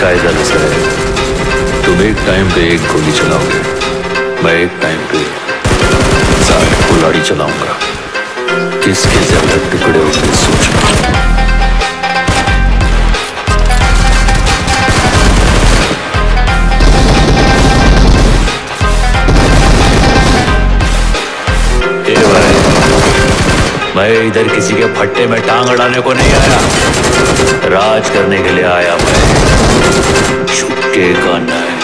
कायदा लगा है। तुम एक टाइम पे एक गोली चलाओगे, मैं एक टाइम पे 60 कुल्हाड़ी चलाऊंगा। किसके ज्यादा टुकड़े होते सोचना। मैं इधर किसी के फट्टे में टांग अड़ाने को नहीं आया, राज करने के लिए आया मैं। चुपके का न